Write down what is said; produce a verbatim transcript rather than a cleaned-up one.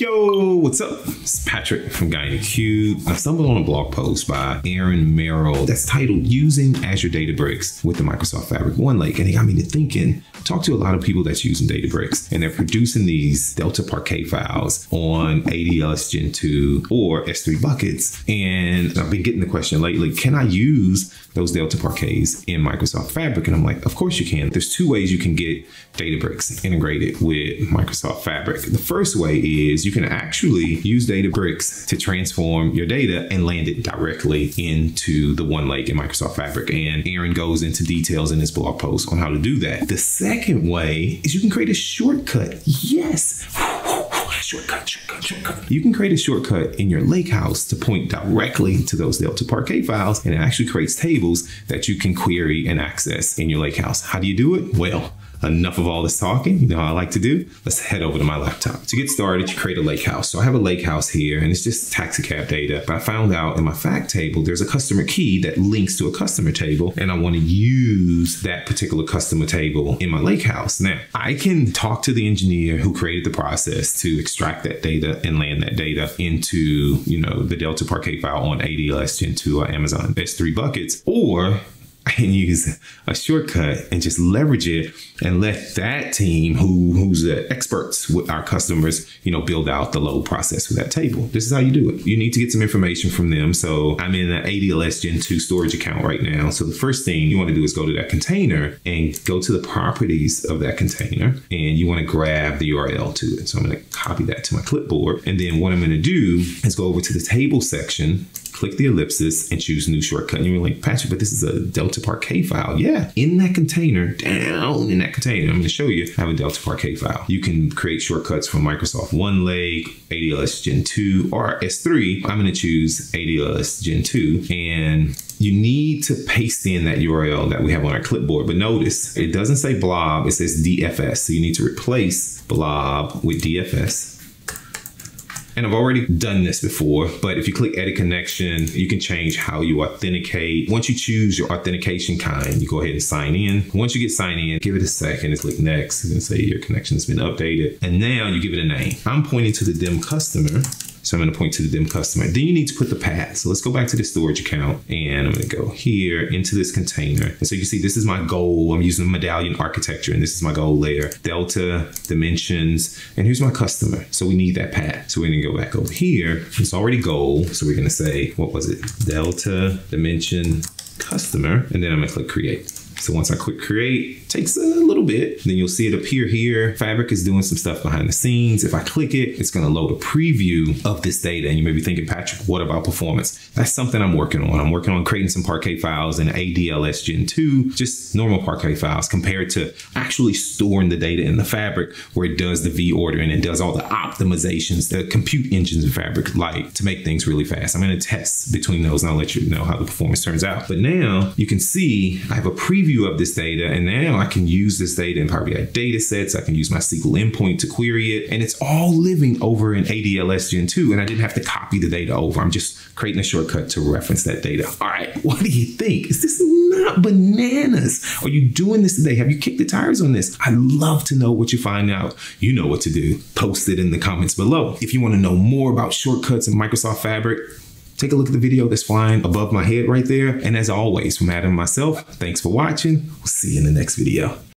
Yo, what's up? It's Patrick from Guy in a Cube. I stumbled on a blog post by Aaron Merrill that's titled Using Azure Databricks with the Microsoft Fabric OneLake. And it got me to thinking, I talked to a lot of people that's using Databricks and they're producing these Delta Parquet files on A D L S Gen two or S three buckets. And I've been getting the question lately, can I use those Delta Parquets in Microsoft Fabric? And I'm like, of course you can. There's two ways you can get Databricks integrated with Microsoft Fabric. The first way is you can actually use Databricks to transform your data and land it directly into the OneLake in Microsoft Fabric. And Aaron goes into details in his blog post on how to do that. The second way is you can create a shortcut. Yes. Shortcut, shortcut, shortcut. You can create a shortcut in your lakehouse to point directly to those Delta Parquet files, and it actually creates tables that you can query and access in your lakehouse. How do you do it? Well, enough of all this talking. You know how I like to do. Let's head over to my laptop. To get started, you create a lakehouse. So I have a lakehouse here, and it's just taxicab data. But I found out in my fact table, there's a customer key that links to a customer table, and I want to use that particular customer table in my lakehouse. Now, I can talk to the engineer who created the process to extract that data and land that data into, you know, the Delta Parquet file on A D L S Gen two or Amazon S three buckets, or I can use a shortcut and just leverage it and let that team who, who's the experts with our customers, you know, build out the load process for that table. This is how you do it. You need to get some information from them. So I'm in an A D L S Gen two storage account right now. So the first thing you want to do is go to that container and go to the properties of that container, and you want to grab the U R L to it. So I'm going to copy that to my clipboard. And then what I'm going to do is go over to the table section, click the ellipsis, and choose new shortcut. And you're like, Patrick, but this is a Delta Parquet file. Yeah, in that container, down in that container, I'm gonna show you, I have a Delta Parquet file. You can create shortcuts from Microsoft OneLake, A D L S Gen two, or S three. I'm gonna choose A D L S Gen two, and you need to paste in that U R L that we have on our clipboard. But notice, it doesn't say blob, it says D F S. So you need to replace blob with D F S. And I've already done this before, but if you click edit connection, you can change how you authenticate. Once you choose your authentication kind, you go ahead and sign in. Once you get signed in, give it a second and click next and say your connection has been updated. And now you give it a name. I'm pointing to the dim customer. So I'm gonna point to the dim customer. Then you need to put the path. So let's go back to the storage account, and I'm gonna go here into this container. And so you see, this is my goal. I'm using medallion architecture, and this is my goal layer. Delta, dimensions, and here's my customer. So we need that path. So we're gonna go back over here. It's already goal. So we're gonna say, what was it? Delta, dimension, customer. And then I'm gonna click create. So once I click create, it takes a little bit. Then you'll see it appear here. Fabric is doing some stuff behind the scenes. If I click it, it's gonna load a preview of this data. And you may be thinking, Patrick, what about performance? That's something I'm working on. I'm working on creating some Parquet files in A D L S Gen two, just normal Parquet files compared to actually storing the data in the Fabric, where it does the V ordering and it does all the optimizations, the compute engines in Fabric like to make things really fast. I'm gonna test between those and I'll let you know how the performance turns out. But now you can see I have a preview view of this data, and now I can use this data in Power B I data sets. I can use my S Q L endpoint to query it, and it's all living over in A D L S Gen two, and I didn't have to copy the data over. I'm just creating a shortcut to reference that data. All right, what do you think? Is this not bananas? Are you doing this today? Have you kicked the tires on this? I'd love to know what you find out. You know what to do. Post it in the comments below. If you want to know more about shortcuts in Microsoft Fabric, take a look at the video that's flying above my head right there. And as always, from Adam and myself, thanks for watching. We'll see you in the next video.